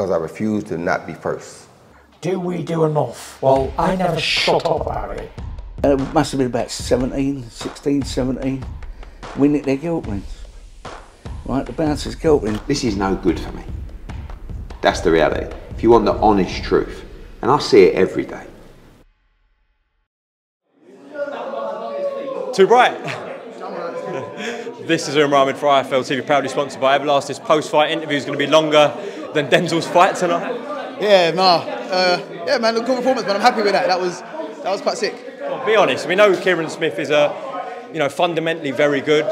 because I refuse to not be first. Do we do enough? Well, I never shut up about it. It must have been about 16, 17, we nicked their girlfriends. Right, the bouncer's girlfriend. This is no good for me. That's the reality. If you want the honest truth, and I see it every day. To right. This is Umar for IFL TV, proudly sponsored by Everlast. This post-fight interview is going to be longer than Denzel's fight tonight. Yeah, yeah, man, look, good performance, man. I'm happy with that. That was quite sick. Well, be honest, we know Kieran Smith is fundamentally very good.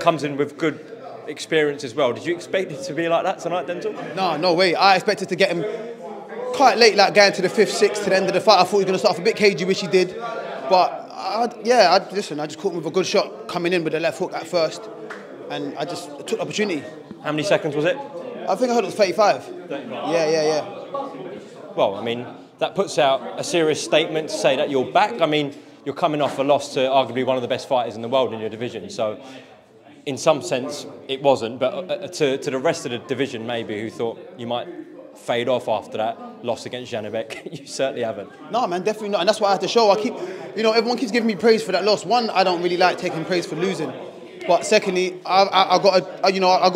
Comes in with good experience as well. Did you expect it to be like that tonight, Denzel? No, no way. I expected to get him quite late, like going to the 5th, 6th, to the end of the fight. I thought he was going to start off a bit cagey, which he did, but. Listen, I just caught him with a good shot coming in with the left hook at first, and I just took the opportunity. How many seconds was it? I think I heard it was 35. 35. Yeah. Well, I mean, that puts out a serious statement to say that you're back. I mean, you're coming off a loss to arguably one of the best fighters in the world in your division, so in some sense it wasn't, but to the rest of the division maybe who thought you might fade off after that loss against Janibek, you certainly haven't. No, man, definitely not, and that's what I had to show. Everyone keeps giving me praise for that loss. One, I don't really like taking praise for losing, but secondly, I got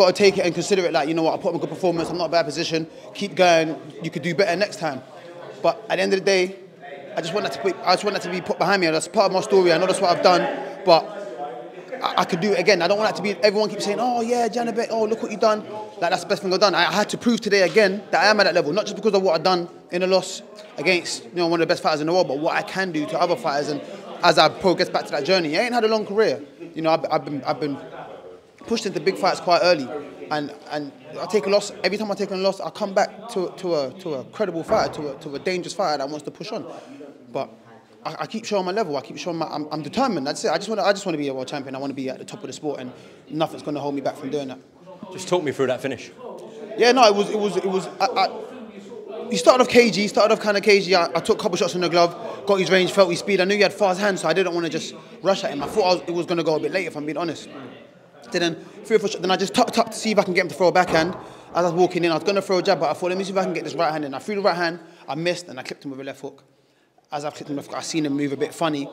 to take it and consider it. Like, you know what, I put on a good performance. I'm not in a bad position. Keep going. You could do better next time. But at the end of the day, I just want that to be put behind me. And that's part of my story. I know that's what I've done, but. I could do it again. I don't want that to be, everyone keeps saying, oh yeah, Janibek, oh look what you've done. Like, that's the best thing I've done. I had to prove today again that I am at that level, not just because of what I've done in a loss against one of the best fighters in the world, but what I can do to other fighters and as I progress back to that journey. I ain't had a long career. I've been pushed into big fights quite early, and I take a loss. Every time I take a loss, I come back to a credible fighter, to a dangerous fighter that wants to push on. But I keep showing my level. I keep showing I'm determined. That's it. I just want to be a world champion. I want to be at the top of the sport, and nothing's going to hold me back from doing that. Just talk me through that finish. Yeah, no, it was. He started off cagey. He started off kind of cagey. I took a couple shots in the glove, got his range, felt his speed. I knew he had fast hands, so I didn't want to just rush at him. I thought it was going to go a bit late, if I'm being honest. Then I just tapped to see if I can get him to throw a backhand. As I was walking in, I was going to throw a jab, but I thought, let me see if I can get this right hand in. I threw the right hand. I missed, and I clipped him with a left hook. As I've clipped him, I've seen him move a bit funny.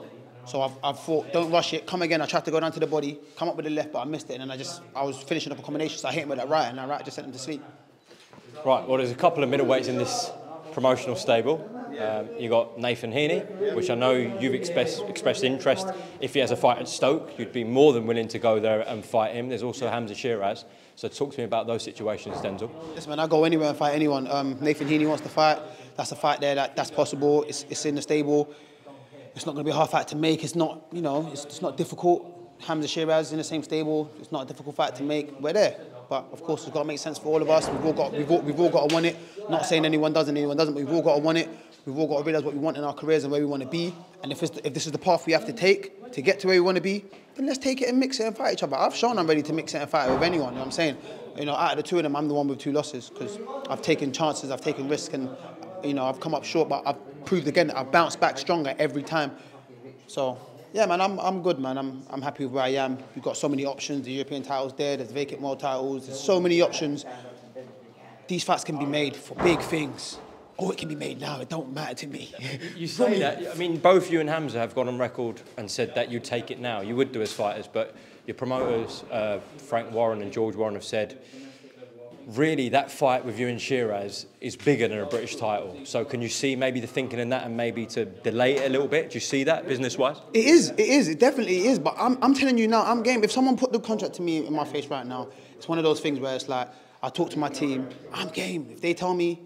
So I've thought, don't rush it, come again. I tried to go down to the body, come up with the left, but I missed it. And then I was finishing up a combination, so I hit him with that right, and that right just sent him to sleep. Right, well, there's a couple of middleweights in this promotional stable. You got Nathan Heaney, which I know you've expressed interest. If he has a fight at Stoke, you'd be more than willing to go there and fight him. There's also Hamzah Sheeraz. So talk to me about those situations, Denzel. Yes, man, I go anywhere and fight anyone. Nathan Heaney wants to fight. That's a fight there. That's possible. It's in the stable. It's not going to be a hard fight to make. It's not, it's not difficult. Hamzah Sheeraz is in the same stable. It's not a difficult fight to make. We're there. But of course, it's got to make sense for all of us. We've all got to want it. Not saying anyone doesn't, but we've all got to want it. We've all got to realise what we want in our careers and where we want to be. And if this is the path we have to take to get to where we want to be, then let's take it and mix it and fight each other. I've shown I'm ready to mix it and fight with anyone, you know what I'm saying? Out of the two of them, I'm the one with 2 losses because I've taken chances, I've taken risks, and I've come up short, but I've proved again that I've bounced back stronger every time. So, yeah, man, I'm good, man. I'm happy with where I am. We've got so many options. The European title's there. There's vacant world titles. There's so many options. These fights can be made for big things. Oh, it can be made now. It don't matter to me. You say that. I mean, both you and Hamzah have gone on record and said that you take it now. You would do as fighters, but your promoters, Frank Warren and George Warren, have said, really, that fight with you and Sheeraz is bigger than a British title. So can you see maybe the thinking in that and maybe to delay it a little bit? Do you see that business-wise? It definitely is. But I'm telling you now, I'm game. If someone put the contract to me in my face right now, it's one of those things where it's like, I talk to my team, I'm game. If they tell me,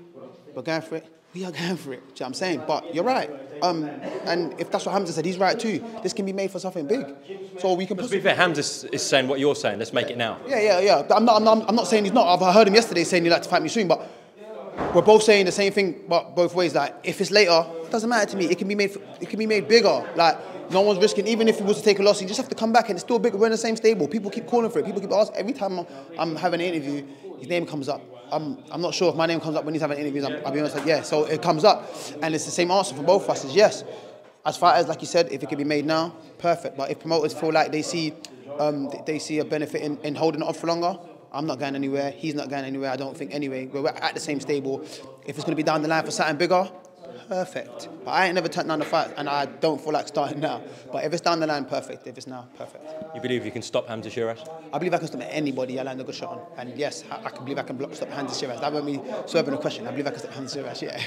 we're going for it, we are going for it. Do you know what I'm saying? But you're right. And if that's what Hamzah said, he's right too. This can be made for something big. So we can... But to be fair, Hamzah is saying what you're saying. Let's make it now. Yeah. I'm not saying he's not. I heard him yesterday saying he'd like to fight me soon, but we're both saying the same thing, but both ways. Like, if it's later, it doesn't matter to me. It can be made bigger. Like, no one's risking. Even if he was to take a loss, you just have to come back and it's still big. We're in the same stable. People keep calling for it. People keep asking. Every time I'm having an interview, his name comes up. I'm not sure if my name comes up when he's having interviews. I'll be honest, like, yeah, so it comes up. And it's the same answer for both of us, is yes. As far as, like you said, if it can be made now, perfect. But if promoters feel like they see a benefit in holding it off for longer, I'm not going anywhere. He's not going anywhere, I don't think, anyway. We're at the same stable. If it's going to be down the line for something bigger, perfect. But I ain't never turned down the fight, and I don't feel like starting now. But if it's down the line, perfect. If it's now, perfect. You believe you can stop Hamzah Sheeraz? I believe I can stop anybody I land a good shot on. And yes, I believe I can stop Hamzah Sheeraz. That won't be serving a question. I believe I can stop Hamzah Sheeraz, yeah.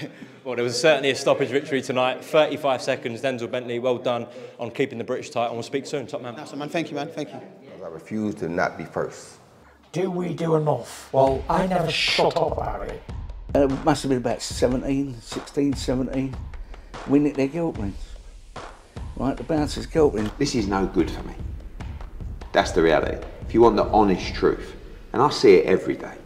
Well, there was certainly a stoppage victory tonight. 35 seconds, Denzel Bentley, well done on keeping the British title. And we'll speak soon, top man. Awesome, man. Thank you, man. Thank you. I refuse to not be first. Do we do enough? Well, I never shut up, Harry. It must have been about 16, 17. We nicked their gilt rings. Right, the bouncer's gilt rings. This is no good for me. That's the reality. If you want the honest truth, and I see it every day,